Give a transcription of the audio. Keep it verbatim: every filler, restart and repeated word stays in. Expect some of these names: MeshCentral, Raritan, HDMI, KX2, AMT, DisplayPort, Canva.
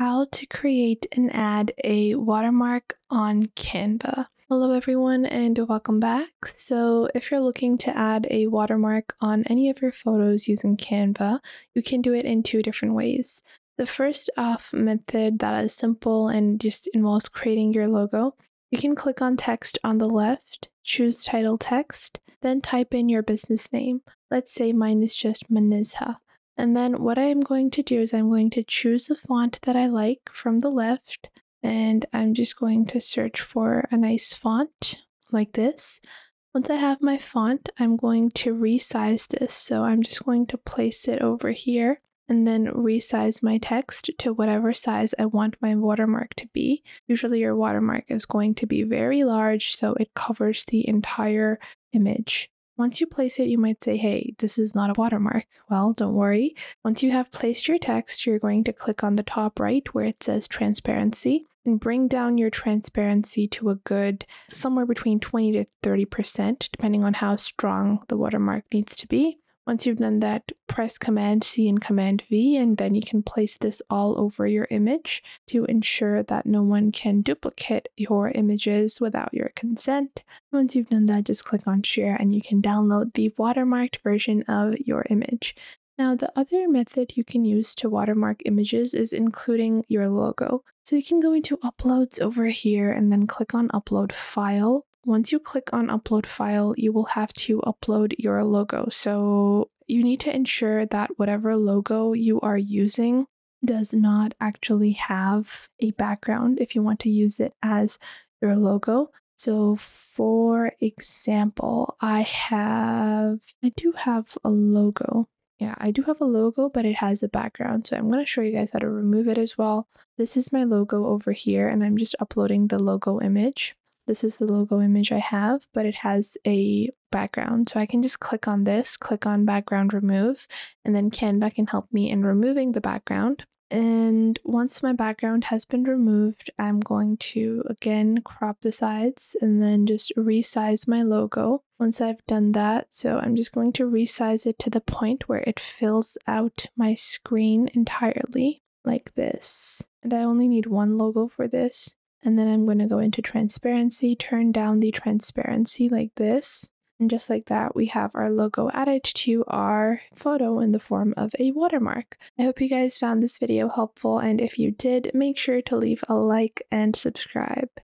how to create and add a watermark on Canva. Hello everyone and welcome back. So if you're looking to add a watermark on any of your photos using Canva, you can do it in two different ways. The first off method that is simple and just involves creating your logo. You can click on text on the left, choose title text, then type in your business name. Let's say mine is just Manizha. And then what I'm going to do is I'm going to choose the font that I like from the left. And I'm just going to search for a nice font like this. Once I have my font, I'm going to resize this. So I'm just going to place it over here and then resize my text to whatever size I want my watermark to be. Usually your watermark is going to be very large, so it covers the entire image. Once you place it, you might say, hey, this is not a watermark. Well, don't worry. Once you have placed your text, you're going to click on the top right where it says transparency and bring down your transparency to a good somewhere between twenty to thirty percent, depending on how strong the watermark needs to be. Once you've done that, press Command C and Command V, and then you can place this all over your image to ensure that no one can duplicate your images without your consent. Once you've done that, just click on Share and you can download the watermarked version of your image. Now, the other method you can use to watermark images is including your logo. So you can go into Uploads over here and then click on Upload File. Once you click on upload file, you will have to upload your logo. So you need to ensure that whatever logo you are using does not actually have a background if you want to use it as your logo. So for example, I have, I do have a logo. Yeah, I do have a logo, but it has a background. So I'm going to show you guys how to remove it as well. This is my logo over here, and I'm just uploading the logo image. This is the logo image I have, but it has a background. So I can just click on this, click on background remove, and then Canva can help me in removing the background. And once my background has been removed, I'm going to again crop the sides and then just resize my logo. Once I've done that, so I'm just going to resize it to the point where it fills out my screen entirely like this. And I only need one logo for this. And then I'm going to go into transparency, turn down the transparency like this. And just like that, we have our logo added to our photo in the form of a watermark. I hope you guys found this video helpful. And if you did, make sure to leave a like and subscribe.